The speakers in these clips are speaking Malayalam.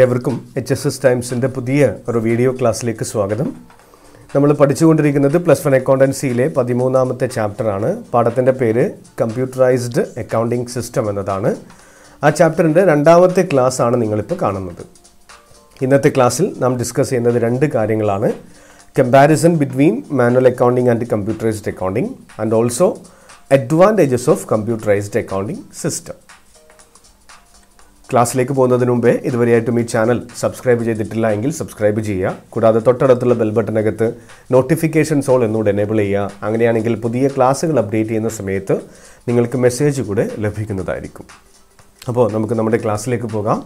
ഏവർക്കും HSS ടൈംസിൻ്റെ പുതിയ ഒരു വീഡിയോ ക്ലാസ്സിലേക്ക് സ്വാഗതം. നമ്മൾ പഠിച്ചുകൊണ്ടിരിക്കുന്നത് പ്ലസ് വൺ അക്കൗണ്ടൻസിയിലെ 13ാമത്തെ ചാപ്റ്ററാണ്. പാഠത്തിൻ്റെ പേര് കമ്പ്യൂട്ടറൈസ്ഡ് അക്കൗണ്ടിംഗ് സിസ്റ്റം എന്നതാണ്. ആ ചാപ്റ്ററിൻ്റെ രണ്ടാമത്തെ ക്ലാസ്സാണ് നിങ്ങളിപ്പോൾ കാണുന്നത്. ഇന്നത്തെ ക്ലാസ്സിൽ നാം ഡിസ്കസ് ചെയ്യുന്നത് രണ്ട് കാര്യങ്ങളാണ്. Comparison between manual accounting and computerised accounting and also advantages of computerised accounting system. ക്ലാസ്സിലേക്ക് പോകുന്നതിന് മുമ്പേ ഇതുവരെയായിട്ടും ഈ ചാനൽ സബ്സ്ക്രൈബ് ചെയ്തിട്ടില്ല എങ്കിൽ സബ്സ്ക്രൈബ് ചെയ്യുക. കൂടാതെ തൊട്ടടുത്തുള്ള ബെൽ ബട്ടനകത്ത് നോട്ടിഫിക്കേഷൻസ് ഓൾ എന്നോട് എനേബിൾ ചെയ്യുക. അങ്ങനെയാണെങ്കിൽ പുതിയ ക്ലാസ്സുകൾ അപ്ഡേറ്റ് ചെയ്യുന്ന സമയത്ത് നിങ്ങൾക്ക് മെസ്സേജ് കൂടെ ലഭിക്കുന്നതായിരിക്കും. അപ്പോൾ നമുക്ക് നമ്മുടെ ക്ലാസ്സിലേക്ക് പോകാം.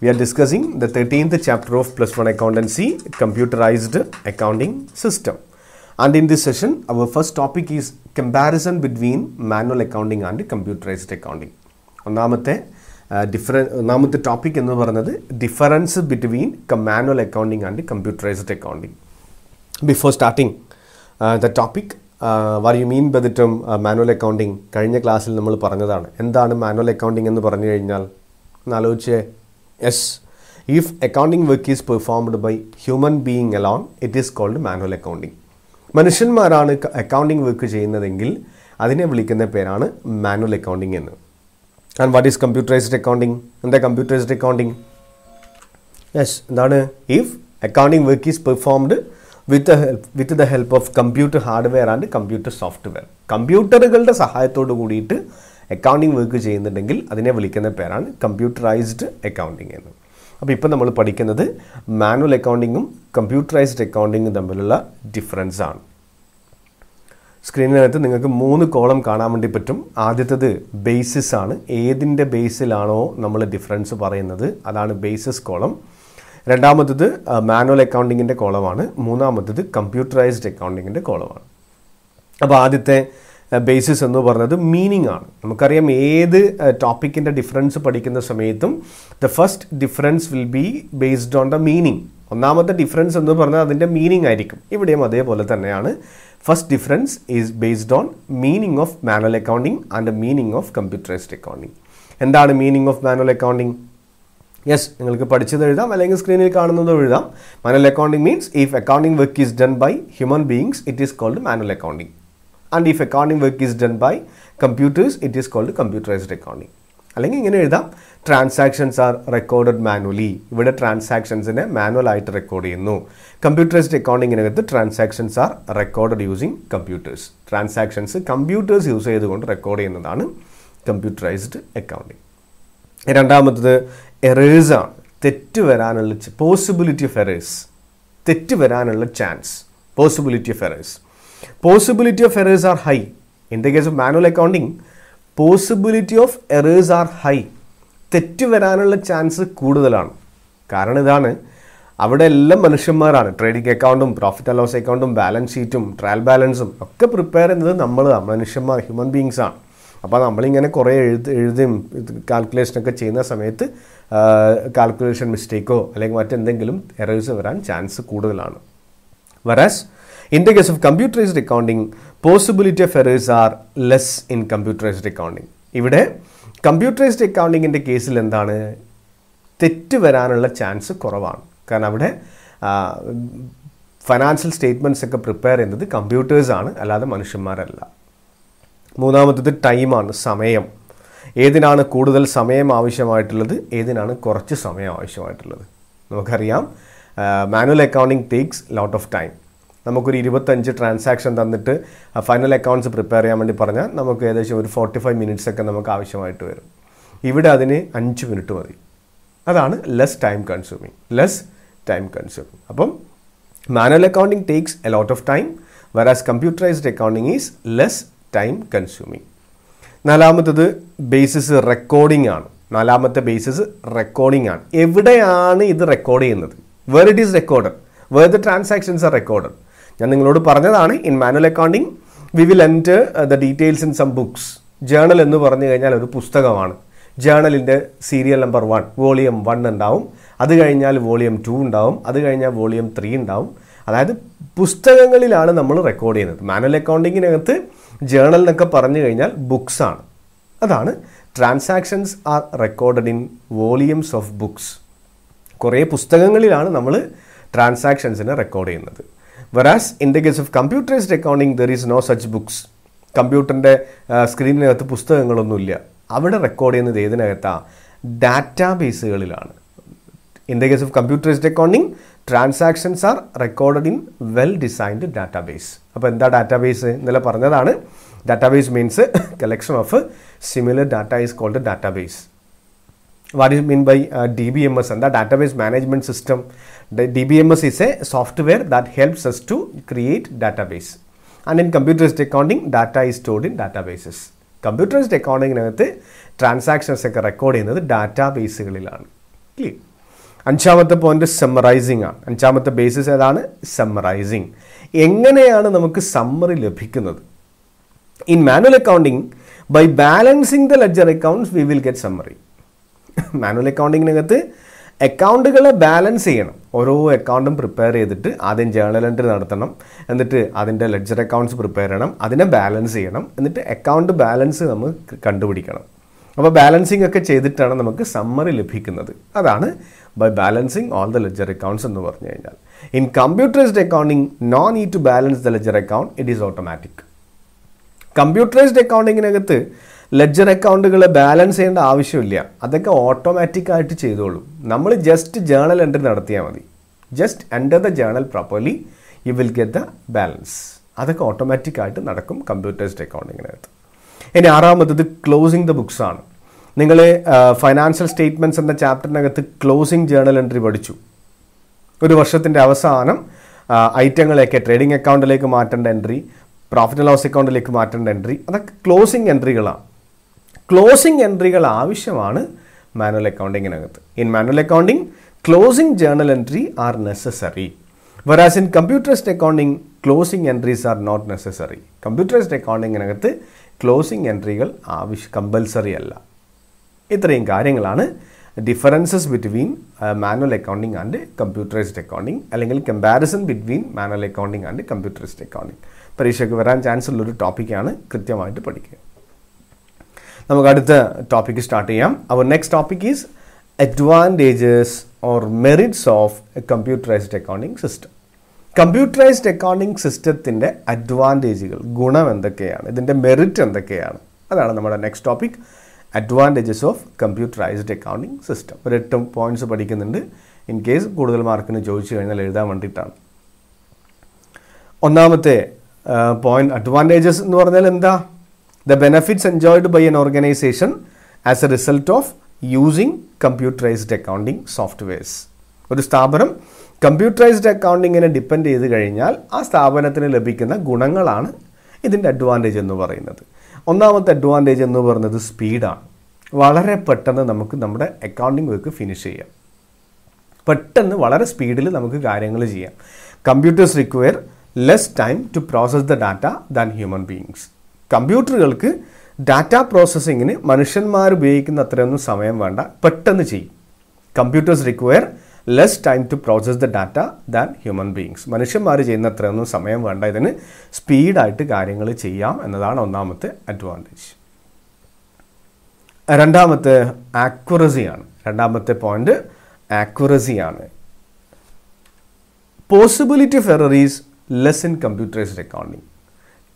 We are discussing the 13th chapter of plus one accountancy, computerised accounting system. And in this session, our first topic is comparison between manual accounting and computerized accounting. ഒന്നാമത്തെ ടോപ്പിക് എന്ന് പറയുന്നത് difference between manual accounting and computerised accounting. Before starting the topic, what you mean by the term manual accounting? കഴിഞ്ഞ ക്ലാസ്സിൽ നമ്മൾ പറഞ്ഞതാണ്. എന്താണ് മാനുവൽ അക്കൗണ്ടിങ് എന്ന് പറഞ്ഞു കഴിഞ്ഞാൽ എന്നാലോചിച്ച്. Yes, if accounting work is performed by human being alone, it is called manual accounting. മനുഷ്യന്മാരാണ് അക്കൗണ്ടിങ് വർക്ക് ചെയ്യുന്നതെങ്കിൽ അതിനെ വിളിക്കുന്ന പേരാണ് മാനുവൽ അക്കൗണ്ടിങ് എന്ന്. And what is computerized accounting? And the computerized accounting? Yes, that is if accounting work is performed with the help of computer hardware and computer software. കമ്പ്യൂട്ടറുകളുടെ സഹായത്തോടു കൂടിയിട്ട് അക്കൗണ്ടിങ് വർക്ക് ചെയ്യുന്നുണ്ടെങ്കിൽ അതിനെ വിളിക്കുന്ന പേരാണ് കമ്പ്യൂട്ടറൈസ്ഡ് അക്കൗണ്ടിങ് എന്ന്. അപ്പോൾ ഇപ്പോൾ നമ്മൾ പഠിക്കുന്നത് മാനുവൽ അക്കൗണ്ടിങ്ങും കമ്പ്യൂട്ടറൈസ്ഡ് അക്കൗണ്ടിങ്ങും തമ്മിലുള്ള ഡിഫറൻസ് ആണ്. സ്ക്രീനിനകത്ത് നിങ്ങൾക്ക് 3 കോളം കാണാൻ വേണ്ടി പറ്റും. ആദ്യത്തേത് ബേസിസ് ആണ്. ഏതിൻ്റെ ബേസിലാണോ നമ്മൾ ഡിഫറൻസ് പറയുന്നത് അതാണ് ബേസിസ് കോളം. രണ്ടാമത്തേത് മാനുവൽ അക്കൗണ്ടിങ്ങിൻ്റെ കോളമാണ്. മൂന്നാമത്തേത് കമ്പ്യൂട്ടറൈസ്ഡ് അക്കൗണ്ടിങ്ങിൻ്റെ കോളമാണ്. അപ്പോൾ ആദ്യത്തെ ബേസിസ് എന്ന് പറഞ്ഞത് മീനിങ് ആണ്. നമുക്കറിയാം ഏത് ടോപ്പിക്കിൻ്റെ ഡിഫറൻസ് പഠിക്കുന്ന സമയത്തും the first difference will be based on the meaning. ഒന്നാമത്തെ ഡിഫറൻസ് എന്ന് പറഞ്ഞാൽ അതിൻ്റെ മീനിങ് ആയിരിക്കും. ഇവിടെയും അതേപോലെ തന്നെയാണ്. First difference is based on meaning of manual accounting and the meaning of computerized accounting. എന്താണ് meaning of manual accounting? Yes, നിങ്ങൾക്ക് പഠിച്ചത് എഴുതാം അല്ലെങ്കിൽ സ്ക്രീനിൽ കാണുന്നത് എഴുതാം. Manual accounting means if accounting work is done by human beings, it is called manual accounting. And if accounting work is done by computers, it is called computerized accounting. അല്ലെങ്കിൽ ഇങ്ങനെ എഴുതാം, ട്രാൻസാക്ഷൻസ് ആർ റെക്കോർഡഡ് മാനുവലി. ഇവിടെ ട്രാൻസാക്ഷൻസിനെ മാനുവലായിട്ട് റെക്കോർഡ് ചെയ്യുന്നു. കമ്പ്യൂട്ടറൈസ്ഡ് അക്കൗണ്ടിങ്ങിനകത്ത് transactions are recorded using computers. Transactions computers use ചെയ്തുകൊണ്ട് റെക്കോർഡ് ചെയ്യുന്നതാണ് കമ്പ്യൂട്ടറൈസ്ഡ് അക്കൗണ്ടിങ്. രണ്ടാമത്തത് എറേഴ്സ് ആണ്. തെറ്റ് വരാനുള്ള പോസിബിലിറ്റി ഓഫ് എറേഴ്സ്, തെറ്റ് വരാനുള്ള chance, possibility of errors. Possibility of errors are high. In the case of manual accounting possibility of errors are high. തെറ്റ് വരാനുള്ള ചാൻസ് കൂടുതലാണ്. കാരണം ഇതാണ്, അവിടെ എല്ലാം മനുഷ്യന്മാരാണ്. ട്രേഡിംഗ് അക്കൗണ്ടും പ്രോഫിറ്റ് ആൻഡ് ലോസ് അക്കൗണ്ടും ബാലൻസ് ഷീറ്റും ട്രയൽ ബാലൻസും ഒക്കെ പ്രിപ്പയർ ചെയ്യുന്നത് നമ്മളാണ്, മനുഷ്യന്മാർ, ഹ്യൂമൻ ബീയിങ്സാണ്. അപ്പോൾ നമ്മളിങ്ങനെ കുറേ എഴുതും കാൽക്കുലേഷനൊക്കെ ചെയ്യുന്ന സമയത്ത് കാൽക്കുലേഷൻ മിസ്റ്റേക്കോ അല്ലെങ്കിൽ മറ്റെന്തെങ്കിലും എറേഴ്സ് വരാൻ ചാൻസ് കൂടുതലാണ്. Whereas in the case of computerized accounting, possibility of errors are less in computerized accounting. ഇവിടെ കമ്പ്യൂട്ടറൈസ്ഡ് അക്കൗണ്ടിങ്ങിൻ്റെ കേസിൽ എന്താണ്, തെറ്റ് വരാനുള്ള ചാൻസ് കുറവാണ്. കാരണം അവിടെ ഫൈനാൻഷ്യൽ സ്റ്റേറ്റ്മെൻറ്റ്സ് ഒക്കെ പ്രിപ്പയർ ചെയ്യുന്നത് കമ്പ്യൂട്ടേഴ്സാണ്, അല്ലാതെ മനുഷ്യന്മാരല്ല. മൂന്നാമത്തേത് ടൈമാണ്, സമയം. ഏതിനാണ് കൂടുതൽ സമയം ആവശ്യമായിട്ടുള്ളത്, ഏതിനാണ് കുറച്ച് സമയം ആവശ്യമായിട്ടുള്ളത്? നമുക്കറിയാം manual accounting takes lot of time. നമുക്കൊരു 25 ട്രാൻസാക്ഷൻ തന്നിട്ട് ഫൈനൽ അക്കൗണ്ട്സ് പ്രിപ്പയർ ചെയ്യാൻ വേണ്ടി പറഞ്ഞാൽ നമുക്ക് ഏകദേശം ഒരു 45 minutes നമുക്ക് ആവശ്യമായിട്ട് വരും. ഇവിടെ അതിന് 5 minutes മതി. അതാണ് ലെസ് ടൈം കൺസ്യൂമിങ്. അപ്പം manual accounting takes a lot of time, whereas computerised accounting is less time consuming. നാലാമത്തത് ബേസിസ് റെക്കോർഡിംഗ് ആണ്. എവിടെയാണ് ഇത് റെക്കോർഡ് ചെയ്യുന്നത്? Where it is recorded, where the transactions are recorded. ഞാൻ നിങ്ങളോട് പറഞ്ഞതാണ്, in manual accounting we will enter the details in some books. Journal എന്ന് പറഞ്ഞു കഴിഞ്ഞാൽ ഒരു പുസ്തകമാണ്. ജേണലിൻ്റെ സീരിയൽ നമ്പർ 1 വോളിയം 1 ഉണ്ടാവും, അത് കഴിഞ്ഞാൽ വോളിയം 2 ഉണ്ടാവും, അത് കഴിഞ്ഞാൽ വോളിയം 3 ഉണ്ടാവും. അതായത് പുസ്തകങ്ങളിലാണ് നമ്മൾ റെക്കോർഡ് ചെയ്യുന്നത്. മാനുവൽ അക്കൗണ്ടിങ്ങിനകത്ത് ജേണൽ എന്നൊക്കെ പറഞ്ഞു കഴിഞ്ഞാൽ ബുക്സാണ്. അതാണ് transactions are recorded in volumes of books. കുറേ പുസ്തകങ്ങളിലാണ് നമ്മൾ ട്രാൻസാക്ഷൻസിനെ റെക്കോർഡ് ചെയ്യുന്നത്. Whereas in the case of computerized accounting, there is no such books. കമ്പ്യൂട്ടറിൻ്റെ സ്ക്രീനിനകത്ത് പുസ്തകങ്ങളൊന്നുമില്ല. അവിടെ റെക്കോർഡ് ചെയ്യുന്നത് ഏതിനകത്താണ്? ഡാറ്റാ ബേസുകളിലാണ്. In the case of computerized accounting, transactions are recorded in well-designed database. അപ്പോൾ എന്താ ഡാറ്റാബേസ് എന്നല്ല പറഞ്ഞതാണ്. Database means collection of similar data is called a database. What do you mean by DBMS and the database management system? The DBMS is a software that helps us to create database. And in computerized accounting, data is stored in databases. Computerized accounting transactions are recorded in the database. Clear? അഞ്ചാമത്തെ പോയിന്റ് സമ്മറൈസിംഗ് ആണ്. അഞ്ചാമത്തെ ബേസിസ് ഏതാണ്? സമ്മറൈസിംഗ്. എങ്ങനെയാണ് നമുക്ക് സമ്മറി ലഭിക്കുന്നത്? In manual accounting by balancing the ledger accounts we will get summary. Manual അക്കൗണ്ടിങ്ങിനകത്ത് അക്കൗണ്ടുകളെ ബാലൻസ് ചെയ്യണം. ഓരോ അക്കൗണ്ടും പ്രിപ്പയർ ചെയ്തിട്ട് ആദ്യം ജേണൽ എൻട്രി നടത്തണം, എന്നിട്ട് അതിൻ്റെ ലെഡ്ജർ അക്കൗണ്ട്സ് പ്രിപ്പയർ ചെയ്യണം, അതിനെ ബാലൻസ് ചെയ്യണം, എന്നിട്ട് അക്കൗണ്ട് ബാലൻസ് നമുക്ക് കണ്ടുപിടിക്കണം. അപ്പോൾ ബാലൻസിങ് ഒക്കെ ചെയ്തിട്ടാണ് നമുക്ക് സമ്മറി ലഭിക്കുന്നത്. അതാണ് by balancing all the ledger accounts എന്ന് പറഞ്ഞു കഴിഞ്ഞാൽ. In computerized accounting, no need to balance the ledger account, it is automatic. Computerized അക്കൗണ്ടിങ്ങിനകത്ത് ലെഡ്ജർ അക്കൗണ്ടുകളെ ബാലൻസ് ചെയ്യേണ്ട ആവശ്യമില്ല. അതൊക്കെ ഓട്ടോമാറ്റിക്കായിട്ട് ചെയ്തോളൂ. നമ്മൾ ജസ്റ്റ് ജേണൽ എൻട്രി നടത്തിയാൽ മതി. Just enter the journal properly you will get the balance. അതൊക്കെ ഓട്ടോമാറ്റിക്കായിട്ട് നടക്കും കമ്പ്യൂട്ടറൈസ്ഡ് അക്കൗണ്ടിങ്ങിനകത്ത്. ഇനി ആറാമത്തത് ക്ലോസിങ് ദ ബുക്സ് ആണ്. നിങ്ങൾ ഫൈനാൻഷ്യൽ സ്റ്റേറ്റ്മെൻറ്റ്സ് എന്ന ചാപ്റ്ററിനകത്ത് ക്ലോസിങ് ജേണൽ എൻട്രി പഠിച്ചു. ഒരു വർഷത്തിൻ്റെ അവസാനം ഐറ്റങ്ങളെയൊക്കെ ട്രേഡിംഗ് അക്കൗണ്ടിലേക്ക് മാറ്റേണ്ട എൻട്രി, പ്രോഫിറ്റ് ആൻഡ് ലോസ് അക്കൗണ്ടിലേക്ക് മാറ്റേണ്ട എൻട്രി, അതൊക്കെ ക്ലോസിങ് എൻട്രികളാണ്. ക്ലോസിംഗ് എൻട്രികൾ ആവശ്യമാണ് മാനുവൽ അക്കൗണ്ടിങ്ങിനകത്ത്. In manual accounting closing journal entry are necessary. Whereas in computerised accounting closing entries are not necessary. Computerised അക്കൗണ്ടിങ്ങിനകത്ത് ക്ലോസിംഗ് എൻട്രികൾ കമ്പൽസറി അല്ല. ഇത്രയും കാര്യങ്ങളാണ് differences between manual accounting and computerised accounting, അല്ലെങ്കിൽ comparison between manual accounting and computerised accounting. പരീക്ഷയ്ക്ക് വരാൻ ചാൻസ് ഉള്ളൊരു ടോപ്പിക്കാണ്. കൃത്യമായിട്ട് പഠിക്കുക. നമുക്ക് അടുത്ത ടോപ്പിക്ക് സ്റ്റാർട്ട് ചെയ്യാം. Our next topic is advantages or merits of computerised accounting system. Computerised accounting സിസ്റ്റത്തിൻ്റെ അഡ്വാൻറ്റേജുകൾ, ഗുണം എന്തൊക്കെയാണ്, ഇതിൻ്റെ മെറിറ്റ് എന്തൊക്കെയാണ്, അതാണ് നമ്മുടെ next topic. Advantages of computerised accounting system. ഒരു 8 പോയിൻറ്റ്സ് പഠിക്കുന്നുണ്ട്. ഇൻ കേസ് കൂടുതൽ മാർക്കിന് ചോദിച്ചു കഴിഞ്ഞാൽ എഴുതാൻ വേണ്ടിയിട്ടാണ്. ഒന്നാമത്തെ പോയിൻറ്റ് അഡ്വാൻറ്റേജസ് എന്ന് പറഞ്ഞാൽ എന്താ? The benefits enjoyed by an organization as a result of using computerized accounting softwares. ഒരു സ്ഥാപനം കമ്പ്യൂട്ടറൈസ്ഡ് അക്കൗണ്ടിങ്ങിനെ ഡിപ്പെൻഡ് ചെയ്ത് കഴിഞ്ഞാൽ ആ സ്ഥാപനത്തിന് ലഭിക്കുന്ന ഗുണങ്ങളാണ് ഇതിൻ്റെ അഡ്വാൻറ്റേജ് എന്ന് പറയുന്നത്. ഒന്നാമത്തെ അഡ്വാൻറ്റേജ് എന്ന് പറയുന്നത് സ്പീഡാണ്. വളരെ പെട്ടെന്ന് നമുക്ക് നമ്മുടെ അക്കൗണ്ടിങ് വർക്ക് ഫിനിഷ് ചെയ്യാം. പെട്ടെന്ന് വളരെ സ്പീഡിൽ നമുക്ക് കാര്യങ്ങൾ ചെയ്യാം. Computers require less time to process the data than human beings. കമ്പ്യൂട്ടറുകൾക്ക് ഡാറ്റ പ്രോസസ്സിങ്ങിന് മനുഷ്യന്മാർ ഉപയോഗിക്കുന്ന അത്രയൊന്നും സമയം വേണ്ട, പെട്ടെന്ന് ചെയ്യും. Computers require less time to process the data than human beings. മനുഷ്യന്മാർ ചെയ്യുന്ന അത്രയൊന്നും സമയം വേണ്ട, ഇതിന് സ്പീഡായിട്ട് കാര്യങ്ങൾ ചെയ്യാം എന്നതാണ് ഒന്നാമത്തെ അഡ്വാൻറ്റേജ്. രണ്ടാമത്തെ ആക്യുറസിയാണ്. രണ്ടാമത്തെ പോയിന്റ് ആക്യുറസിയാണ്. Possibility of error is less in computerised accounting.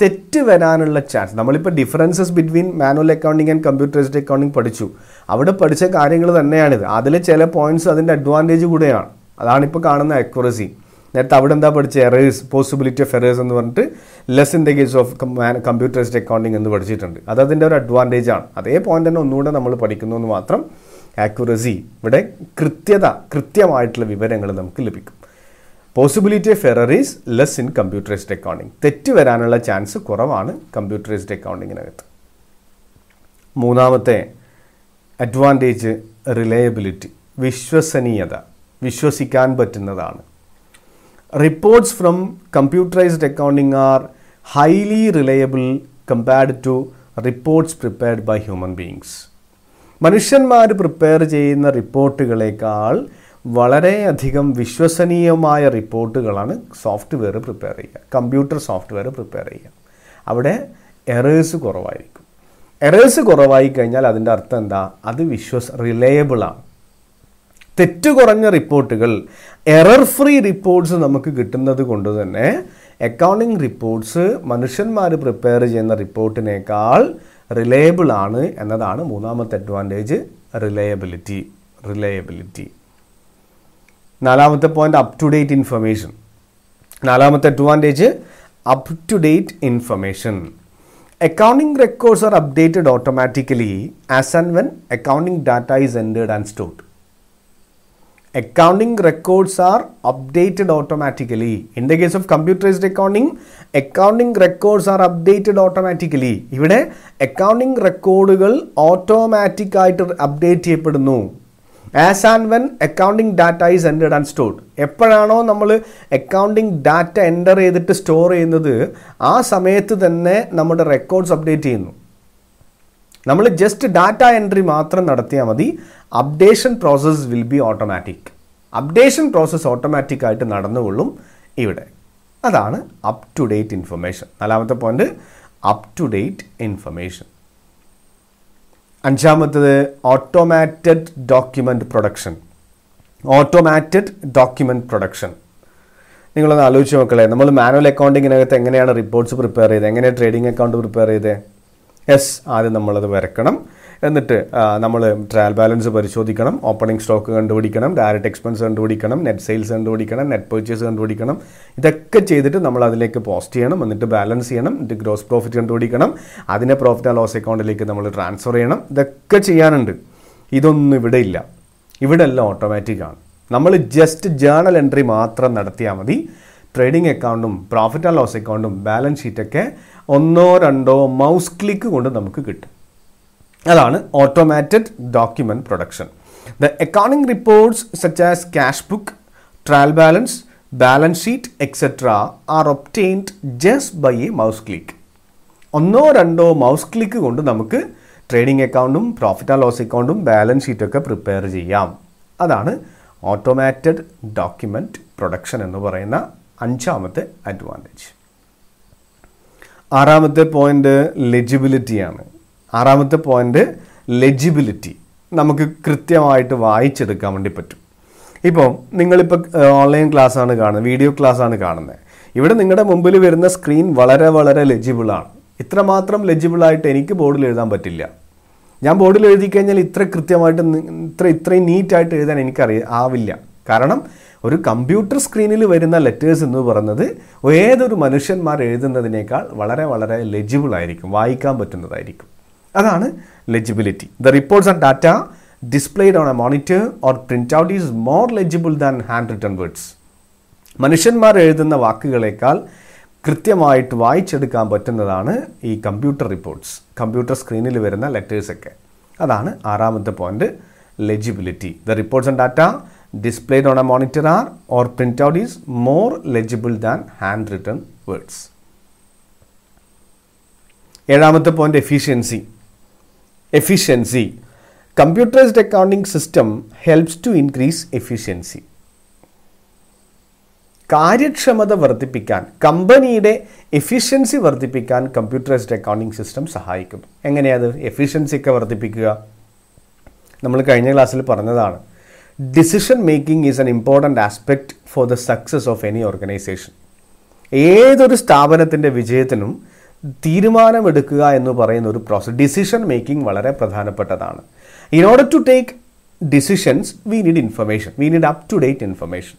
തെറ്റ് വരാനുള്ള ചാൻസ്. നമ്മളിപ്പോൾ differences between manual accounting and computerised accounting പഠിച്ചു. അവിടെ പഠിച്ച കാര്യങ്ങൾ തന്നെയാണിത്. അതിൽ ചില പോയിൻറ്റ്സ് അതിൻ്റെ അഡ്വാൻറ്റേജ് കൂടെയാണ്. അതാണിപ്പോൾ കാണുന്ന ആക്യുറസി. നേരത്തെ അവിടെ എന്താ പഠിച്ച? എറേഴ്സ്, പോസിബിലിറ്റി ഓഫ് എറേഴ്സ് എന്ന് പറഞ്ഞിട്ട് less in the case of computerised accounting എന്ന് പഠിച്ചിട്ടുണ്ട്. അത് അതിൻ്റെ ഒരു അഡ്വാൻറ്റേജ് ആണ്. അതേ പോയിൻ്റ് തന്നെ ഒന്നുകൂടെ നമ്മൾ പഠിക്കുന്നു എന്ന് മാത്രം. ആക്യുറസി, ഇവിടെ കൃത്യമായിട്ടുള്ള വിവരങ്ങൾ നമുക്ക് ലഭിക്കും. Possibility of error is less in computerised accounting. തെറ്റ് വരാനുള്ള ചാൻസ് കുറവാണ് കമ്പ്യൂട്ടറൈസ്ഡ് അക്കൗണ്ടിങ്ങിനകത്ത്. മൂന്നാമത്തെ അഡ്വാൻറ്റേജ് റിലയബിലിറ്റി, വിശ്വസനീയത, വിശ്വസിക്കാൻ പറ്റുന്നതാണ്. Reports from computerised accounting are highly reliable compared to reports prepared by human beings. മനുഷ്യന്മാർ പ്രിപ്പയർ ചെയ്യുന്ന റിപ്പോർട്ടുകളേക്കാൾ വളരെയധികം വിശ്വസനീയമായ റിപ്പോർട്ടുകളാണ് സോഫ്റ്റ്വെയർ പ്രിപ്പയർ ചെയ്യുക, കമ്പ്യൂട്ടർ സോഫ്റ്റ്വെയർ പ്രിപ്പയർ ചെയ്യുക. അവിടെ എറേഴ്സ് കുറവായിരിക്കും. എറേഴ്സ് കുറവായി കഴിഞ്ഞാൽ അതിൻ്റെ അർത്ഥം എന്താ? അത് റിലയബിളാണ്. തെറ്റ് കുറഞ്ഞ റിപ്പോർട്ടുകൾ, എറർ ഫ്രീ റിപ്പോർട്ട്സ് നമുക്ക് കിട്ടുന്നത് കൊണ്ട് തന്നെ അക്കൗണ്ടിംഗ് റിപ്പോർട്ട്സ് മനുഷ്യന്മാർ പ്രിപ്പയർ ചെയ്യുന്ന റിപ്പോർട്ടിനേക്കാൾ റിലയബിൾ ആണ് എന്നതാണ് മൂന്നാമത്തെ അഡ്വാൻറ്റേജ്, റിലയബിലിറ്റി. നാലാമത്തെ point, up to date information. നാലാമത്തെ advantage, up to date information. Accounting records are updated automatically as and when accounting data is entered and stored. Accounting records are updated automatically. In the case of computerized accounting, accounting records are updated automatically. Here, accounting records are automatically updated as and when accounting data is entered and stored. എപ്പോഴാണോ നമ്മൾ അക്കൗണ്ടിങ് ഡാറ്റ എൻ്റർ ചെയ്തിട്ട് സ്റ്റോർ ചെയ്യുന്നത് ആ സമയത്ത് തന്നെ നമ്മുടെ റെക്കോർഡ്സ് അപ്ഡേറ്റ് ചെയ്യുന്നു. നമ്മൾ ജസ്റ്റ് ഡാറ്റ എൻട്രി മാത്രം നടത്തിയാൽ മതി. Updation process will be automatic. Updation process ഓട്ടോമാറ്റിക്കായിട്ട് നടന്നുകൊള്ളും ഇവിടെ. അതാണ് അപ് ടു ഡേറ്റ് ഇൻഫർമേഷൻ. നാലാമത്തെ point, up to date information. അഞ്ചാമത്തേത് automated document production. Automated document production. നിങ്ങളൊന്ന് ആലോചിച്ച് നോക്കളെ, നമ്മൾ മാനുവൽ അക്കൗണ്ടിങ്ങിനകത്ത് എങ്ങനെയാണ് റിപ്പോർട്ട്സ് പ്രിപ്പയർ ചെയ്തത്, എങ്ങനെയാണ് ട്രേഡിംഗ് അക്കൗണ്ട് പ്രിപ്പയർ ചെയ്തത്? യെസ്, ആദ്യം നമ്മളത് വരക്കണം, എന്നിട്ട് നമ്മൾ ട്രയൽ ബാലൻസ് പരിശോധിക്കണം, ഓപ്പണിംഗ് സ്റ്റോക്ക് കണ്ടുപിടിക്കണം, ഡയറക്റ്റ് എക്സ്പെൻസ് കണ്ടുപിടിക്കണം, നെറ്റ് സെയിൽസ് കണ്ടുപിടിക്കണം, നെറ്റ് പർച്ചേസ് കണ്ടുപിടിക്കണം. ഇതൊക്കെ ചെയ്തിട്ട് നമ്മൾ അതിലേക്ക് പോസ്റ്റ് ചെയ്യണം, എന്നിട്ട് ബാലൻസ് ചെയ്യണം, എന്നിട്ട് ഗ്രോസ് പ്രോഫിറ്റ് കണ്ടുപിടിക്കണം, അതിനെ പ്രോഫിറ്റ് ആൻഡ് ലോസ് അക്കൗണ്ടിലേക്ക് നമ്മൾ ട്രാൻസ്ഫർ ചെയ്യണം. ഇതൊക്കെ ചെയ്യാനുണ്ട്. ഇതൊന്നും ഇവിടെ ഇല്ല. ഇവിടെ എല്ലാം ഓട്ടോമാറ്റിക്കാണ്. നമ്മൾ ജസ്റ്റ് ജേണൽ എൻട്രി മാത്രം നടത്തിയാൽ മതി. ട്രേഡിംഗ് അക്കൗണ്ടും പ്രോഫിറ്റ് ആൻഡ് ലോസ് അക്കൗണ്ടും ബാലൻസ് ഷീറ്റൊക്കെ ഒന്നോ രണ്ടോ മൗസ് ക്ലിക്ക് കൊണ്ട് നമുക്ക് കിട്ടും. അതാണ് automated document production. The accounting reports such as cash book, trial balance, balance sheet etcetera are obtained just by a mouse click. ഒന്നോ രണ്ടോ മൗസ് ക്ലിക്ക് കൊണ്ട് നമുക്ക് ട്രേഡിംഗ് അക്കൗണ്ടും പ്രോഫിറ്റ് ആൻഡ് ലോസ് അക്കൗണ്ടും ബാലൻസ് ഷീറ്റൊക്കെ പ്രിപ്പയർ ചെയ്യാം. അതാണ് ഓട്ടോമാറ്റഡ് ഡോക്യുമെൻറ്റ് പ്രൊഡക്ഷൻ എന്ന് പറയുന്ന അഞ്ചാമത്തെ അഡ്വാൻറ്റേജ്. ആറാമത്തെ പോയിൻ്റ് ലെജിബിലിറ്റിയാണ്. ആറാമത്തെ പോയിൻ്റ് ലെജിബിലിറ്റി. നമുക്ക് കൃത്യമായിട്ട് വായിച്ചെടുക്കാൻ വേണ്ടി പറ്റും. ഇപ്പോൾ നിങ്ങളിപ്പോൾ ഓൺലൈൻ ക്ലാസ്സാണ് കാണുന്നത്, വീഡിയോ ക്ലാസ്സാണ് കാണുന്നത്. ഇവിടെ നിങ്ങളുടെ മുമ്പിൽ വരുന്ന സ്ക്രീൻ വളരെ വളരെ ലെജിബിളാണ്. ഇത്രമാത്രം ലെജിബിളായിട്ട് എനിക്ക് ബോർഡിൽ എഴുതാൻ പറ്റില്ല. ഞാൻ ബോർഡിൽ എഴുതി കഴിഞ്ഞാൽ ഇത്ര കൃത്യമായിട്ട് ഇത്രയും നീറ്റായിട്ട് എഴുതാൻ എനിക്കറിയാവില്ല. കാരണം ഒരു കമ്പ്യൂട്ടർ സ്ക്രീനിൽ വരുന്ന ലെറ്റേഴ്സ് എന്ന് പറയുന്നത് ഏതൊരു മനുഷ്യന്മാർ എഴുതുന്നതിനേക്കാൾ വളരെ വളരെ ലെജിബിളായിരിക്കും, വായിക്കാൻ പറ്റുന്നതായിരിക്കും. അതാണ് legibility. The reports and data displayed on a monitor or print out is more legible than hand written words. മനുഷ്യന്മാർ എഴുതുന്ന വാക്കുകളേക്കാൾ കൃത്യമായിട്ട് വായിച്ചെടുക്കാൻ പറ്റുന്നതാണ് ഈ കമ്പ്യൂട്ടർ റിപ്പോർട്ട്സ്, കമ്പ്യൂട്ടർ സ്ക്രീനിൽ വരുന്ന ലെറ്റേഴ്സൊക്കെ. അതാണ് ആറാമത്തെ point, legibility. The reports and data displayed on a monitor are or print out is more legible than hand written words. ഏഴാമത്തെ point, efficiency. Efficiency. Computerised accounting system helps to increase efficiency. കാര്യക്ഷമത വർദ്ധിപ്പിക്കാൻ, കമ്പനിയുടെ എഫിഷ്യൻസി വർദ്ധിപ്പിക്കാൻ കമ്പ്യൂട്ടറൈസ്ഡ് അക്കൗണ്ടിംഗ് സിസ്റ്റം സഹായിക്കും. എങ്ങനെയാണ് എഫിഷ്യൻസി ഒക്കെ വർദ്ധിപ്പിക്കുക? നമ്മൾ കഴിഞ്ഞ ക്ലാസ്സിൽ പറഞ്ഞതാണ്, decision making is an important aspect for the success of any organisation. ഏതൊരു സ്ഥാപനത്തിൻ്റെ വിജയത്തിനും തീരുമാനമെടുക്കുക എന്ന് പറയുന്ന ഒരു പ്രോസസ്, ഡിസിഷൻ മേക്കിംഗ് വളരെ പ്രധാനപ്പെട്ടതാണ്. In order to take decisions we need information, we need up to date information.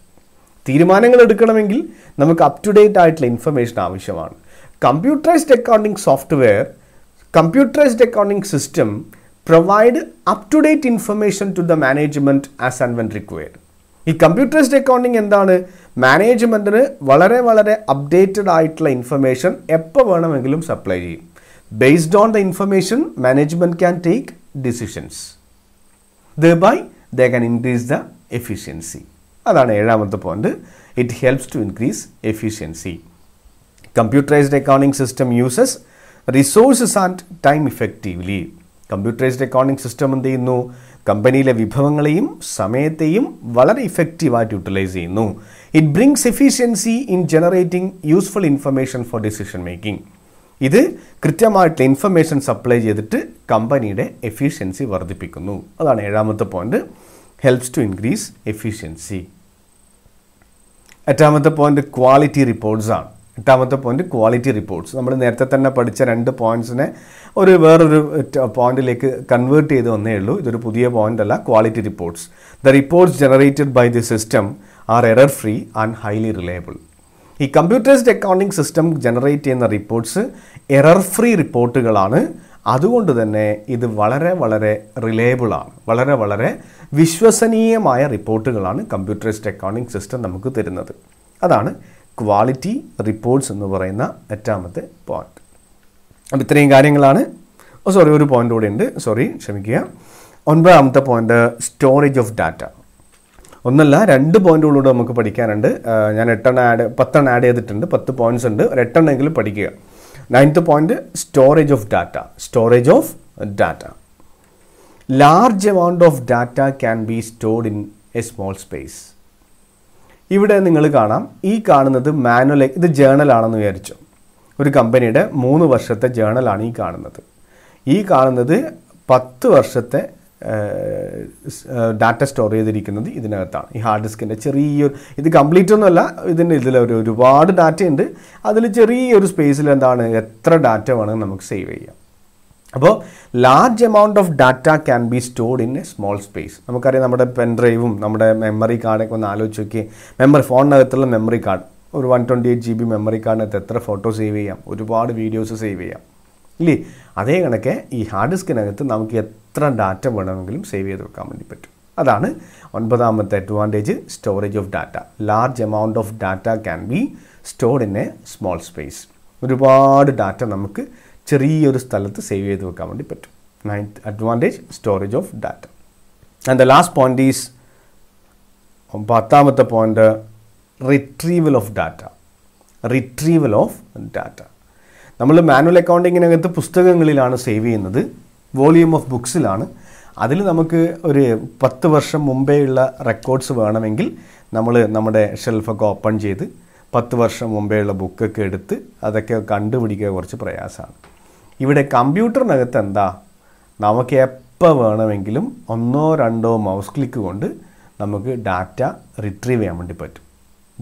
തീരുമാനങ്ങൾ എടുക്കണമെങ്കിൽ നമുക്ക് അപ് ടു ഡേറ്റ് ആയിട്ടുള്ള ഇൻഫർമേഷൻ ആവശ്യമാണ്. Computerised accounting software, computerised accounting system provide up to date information to the management as and when required. ഈ കമ്പ്യൂട്ടറൈസ്ഡ് അക്കൗണ്ടിങ് എന്താണ്? മാനേജ്മെൻറ്റിന് വളരെ വളരെ അപ്ഡേറ്റഡ് ആയിട്ടുള്ള ഇൻഫർമേഷൻ എപ്പോൾ വേണമെങ്കിലും സപ്ലൈ ചെയ്യും. Based on the information management can take decisions, thereby they can increase the efficiency. അതാണ് ഏഴാമത്തെ point, it helps to increase efficiency. Computerised accounting system uses resources and time effectively. Computerised accounting system എന്ത് ചെയ്യുന്നു? കമ്പനിയിലെ വിഭവങ്ങളെയും സമയത്തെയും വളരെ ഇഫക്റ്റീവായിട്ട് യൂട്ടിലൈസ് ചെയ്യുന്നു. It brings efficiency in generating useful information for decision making. ഇത് കൃത്യമായിട്ടുള്ള ഇൻഫർമേഷൻ സപ്ലൈ ചെയ്തിട്ട് കമ്പനിയുടെ എഫിഷ്യൻസി വർദ്ധിപ്പിക്കുന്നു. അതാണ് ഏഴാമത്തെ point, helps to increase efficiency. Attamata point quality reports are. എട്ടാമത്തെ പോയിന്റ് ക്വാളിറ്റി റിപ്പോർട്ട്സ്. നമ്മൾ നേരത്തെ തന്നെ പഠിച്ച രണ്ട് പോയിന്റ്സിനെ ഒരു വേറൊരു പോയിന്റിലേക്ക് കൺവേർട്ട് ചെയ്ത് വന്നേ ഉള്ളൂ. ഇതൊരു പുതിയ പോയിന്റ് അല്ല. Quality reports. The reports generated by the system are error free and highly reliable. ഈ കമ്പ്യൂട്ടറൈസ്ഡ് അക്കൗണ്ടിങ് സിസ്റ്റം ജനറേറ്റ് ചെയ്യുന്ന റിപ്പോർട്ട്സ് എറർ ഫ്രീ റിപ്പോർട്ടുകളാണ്. അതുകൊണ്ട് തന്നെ ഇത് വളരെ വളരെ റിലയബിളാണ്. വളരെ വളരെ വിശ്വസനീയമായ റിപ്പോർട്ടുകളാണ് കമ്പ്യൂട്ടറൈസ്ഡ് അക്കൗണ്ടിങ് സിസ്റ്റം നമുക്ക് തരുന്നത്. അതാണ് ക്വാളിറ്റി റിപ്പോർട്ട്സ് എന്ന് പറയുന്ന എട്ടാമത്തെ പോയിൻറ്റ്. അപ്പോൾ ഇത്രയും കാര്യങ്ങളാണ്. സോറി, ഒരു പോയിൻ്റ് കൂടെ ഉണ്ട്. സോറി, ക്ഷമിക്കുക. ഒൻപതാമത്തെ പോയിൻ്റ് സ്റ്റോറേജ് ഓഫ് ഡാറ്റ. ഒന്നല്ല, രണ്ട് പോയിൻറ്റുകളൂടെ നമുക്ക് പഠിക്കാനുണ്ട്. ഞാൻ പത്തെണ്ണം ആഡ് ചെയ്തിട്ടുണ്ട്. 10 പോയിൻറ്റ്സ് ഉണ്ട്. ഒരു 8 എണ്ണമെങ്കിലും പഠിക്കുക. 9th point storage of data. Storage of data. Large amount of data can be stored in a small space. ഇവിടെ നിങ്ങൾ കാണാം, ഈ കാണുന്നത് മാനുവൽ, ഇത് ജേണലാണെന്ന് വിചാരിച്ചു. ഒരു കമ്പനിയുടെ 3 വർഷത്തെ ജേണലാണ് ഈ കാണുന്നത്. ഈ കാണുന്നത് 10 വർഷത്തെ ഡാറ്റ സ്റ്റോർ ചെയ്തിരിക്കുന്നത് ഇതിനകത്താണ്, ഈ ഹാർഡ് ഡിസ്കിൻ്റെ ചെറിയൊരു. ഇത് കംപ്ലീറ്റ് ഒന്നുമല്ല, ഇതിൽ ഒരുപാട് ഡാറ്റയുണ്ട്. അതിൽ ചെറിയൊരു സ്പേസിൽ എന്താണ്, എത്ര ഡാറ്റ വേണമെങ്കിൽ നമുക്ക് സേവ് ചെയ്യാം. അപ്പോൾ large amount of data can be stored in a small space. നമുക്കറിയാം, നമ്മുടെ പെൻഡ്രൈവും നമ്മുടെ മെമ്മറി കാർഡൊക്കെ ഒന്ന് ആലോചിച്ച് നോക്കി. ഫോണിനകത്തുള്ള മെമ്മറി കാർഡ്, ഒരു 128 GB മെമ്മറി കാർഡിനകത്ത് എത്ര ഫോട്ടോ സേവ് ചെയ്യാം, ഒരുപാട് വീഡിയോസ് സേവ് ചെയ്യാം ഇല്ലേ. അതേ കണക്കെ ഈ ഹാർഡ് ഡിസ്കിനകത്ത് നമുക്ക് എത്ര ഡാറ്റ വേണമെങ്കിലും സേവ് ചെയ്ത് വെക്കാൻ വേണ്ടി പറ്റും. അതാണ് 9th advantage, storage of data. Large amount of data can be stored in a small space. ഒരുപാട് ഡാറ്റ നമുക്ക് ചെറിയൊരു സ്ഥലത്ത് സേവ് ചെയ്ത് വെക്കാൻ വേണ്ടി പറ്റും. 9th advantage, storage of data. And the last point is 10th point retrieval of data. Retrieval of data. നമ്മൾ മാനുവൽ അക്കൗണ്ടിങ്ങിനകത്ത് പുസ്തകങ്ങളിലാണ് സേവ് ചെയ്യുന്നത്, വോളിയം ഓഫ് ബുക്സിലാണ്. അതിൽ നമുക്ക് ഒരു 10 വർഷം മുമ്പേയുള്ള റെക്കോർഡ്സ് വേണമെങ്കിൽ നമ്മൾ നമ്മുടെ ഷെൽഫൊക്കെ ഓപ്പൺ ചെയ്ത് 10 വർഷം മുമ്പേയുള്ള ബുക്കൊക്കെ എടുത്ത് അതൊക്കെ കണ്ടുപിടിക്കുക കുറച്ച് പ്രയാസമാണ്. ഇവിടെ കമ്പ്യൂട്ടറിനകത്ത് എന്താ, നമുക്ക് എപ്പോൾ വേണമെങ്കിലും 1 or 2 മൗസ് ക്ലിക്ക് കൊണ്ട് നമുക്ക് ഡാറ്റ റിട്രീവ് ചെയ്യാൻ വേണ്ടി പറ്റും.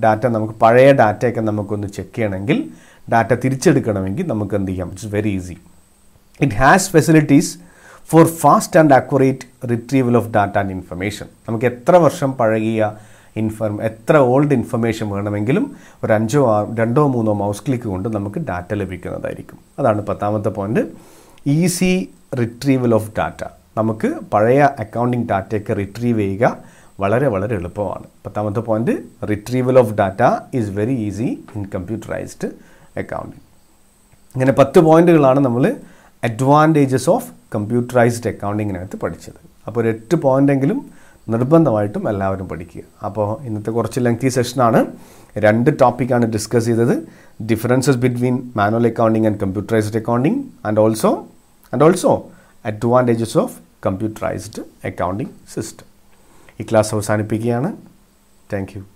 ഡാറ്റ നമുക്ക് പഴയ ഡാറ്റയൊക്കെ നമുക്കൊന്ന് ചെക്ക് ചെയ്യണമെങ്കിൽ, ഡാറ്റ തിരിച്ചെടുക്കണമെങ്കിൽ നമുക്ക് എന്ത് ചെയ്യാം, it's very easy. It has facilities for fast and accurate retrieval of data and information. നമുക്ക് എത്ര വർഷം പഴകിയ എത്ര ഓൾഡ് ഇൻഫർമേഷൻ വേണമെങ്കിലും ഒരു 5 or 2 or 3 മൗസ് ക്ലിക്ക് കൊണ്ട് നമുക്ക് ഡാറ്റ ലഭിക്കുന്നതായിരിക്കും. അതാണ് 10th point, easy retrieval of data. നമുക്ക് പഴയ അക്കൗണ്ടിങ് ഡാറ്റയൊക്കെ റിട്രീവ് ചെയ്യുക വളരെ വളരെ എളുപ്പമാണ്. 10th point, retrieval of data is very easy in computerised accounting. ഇങ്ങനെ 10 പോയിൻറ്റുകളാണ് നമ്മൾ അഡ്വാൻറ്റേജസ് ഓഫ് കമ്പ്യൂട്ടറൈസ്ഡ് അക്കൗണ്ടിങ്ങിനകത്ത് പഠിച്ചത്. അപ്പോൾ ഒരു 8 പോയിൻ്റെങ്കിലും നിർബന്ധമായിട്ടും എല്ലാവരും പഠിക്കുക. അപ്പോൾ ഇന്നത്തെ കുറച്ച് ലെങ്തി സെഷനാണ്. 2 ടോപ്പിക്കാണ് ഡിസ്കസ് ചെയ്തത്. Differences between manual accounting and computerised accounting and also advantages of computerised accounting system. ഈ ക്ലാസ് അവസാനിപ്പിക്കുകയാണ്. Thank U.